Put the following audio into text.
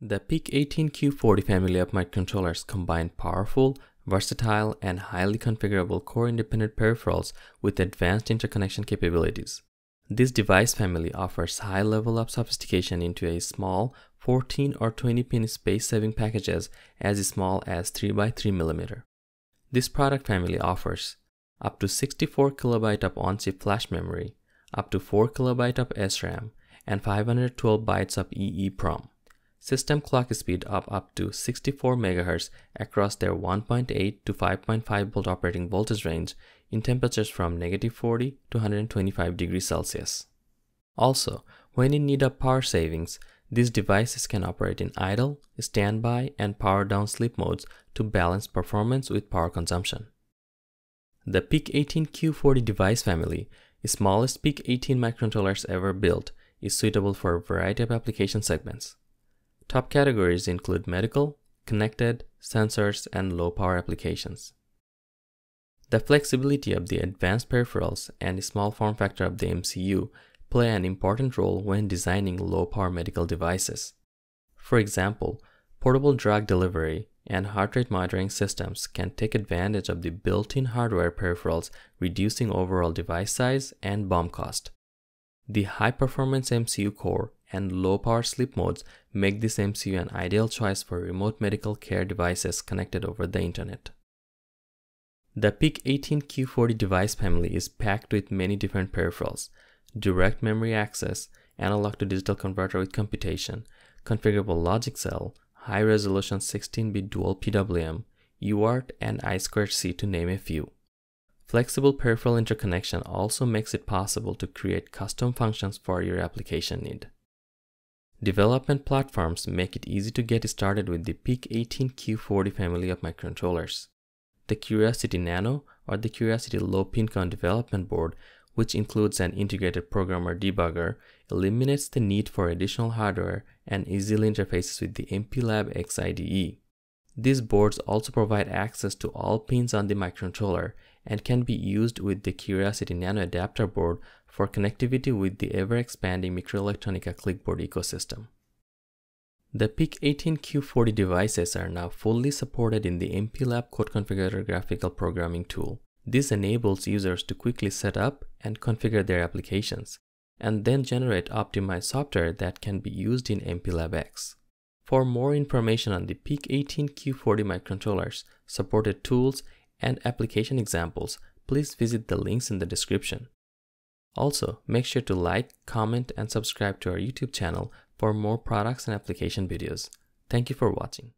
The PIC18-Q40 family of microcontrollers combine powerful, versatile, and highly configurable core-independent peripherals with advanced interconnection capabilities. This device family offers high level of sophistication into a small 14 or 20-pin space-saving packages as small as 3 by 3 mm. This product family offers up to 64 KB of on-chip flash memory, up to 4 KB of SRAM, and 512 bytes of EEPROM. System clock speed of up to 64 MHz across their 1.8 to 5.5 volt operating voltage range in temperatures from -40 to 125 degrees Celsius. Also, when in need of power savings, these devices can operate in idle, standby, and power down sleep modes to balance performance with power consumption. The PIC18-Q40 device family, the smallest PIC18 microcontrollers ever built, is suitable for a variety of application segments. Top categories include medical, connected, sensors, and low-power applications. The flexibility of the advanced peripherals and the small form factor of the MCU play an important role when designing low-power medical devices. For example, portable drug delivery and heart rate monitoring systems can take advantage of the built-in hardware peripherals, reducing overall device size and BOM cost. The high-performance MCU core and low-power sleep modes make this MCU an ideal choice for remote medical care devices connected over the internet. The PIC18-Q40 device family is packed with many different peripherals: direct memory access, analog to digital converter with computation, configurable logic cell, high-resolution 16-bit dual PWM, UART, and I2C, to name a few. Flexible peripheral interconnection also makes it possible to create custom functions for your application need. Development platforms make it easy to get started with the PIC18-Q40 family of microcontrollers. The Curiosity Nano or the Curiosity Low Pin Count development board, which includes an integrated programmer debugger, eliminates the need for additional hardware and easily interfaces with the MPLAB X IDE. These boards also provide access to all pins on the microcontroller and can be used with the Curiosity Nano adapter board for connectivity with the ever-expanding Microelectronica ClickBoard ecosystem. The PIC18-Q40 devices are now fully supported in the MPLAB Code Configurator graphical programming tool. This enables users to quickly set up and configure their applications, and then generate optimized software that can be used in MPLAB X. For more information on the PIC18-Q40 microcontrollers, supported tools, and application examples, please visit the links in the description. Also, make sure to like, comment, and subscribe to our YouTube channel for more products and application videos. Thank you for watching.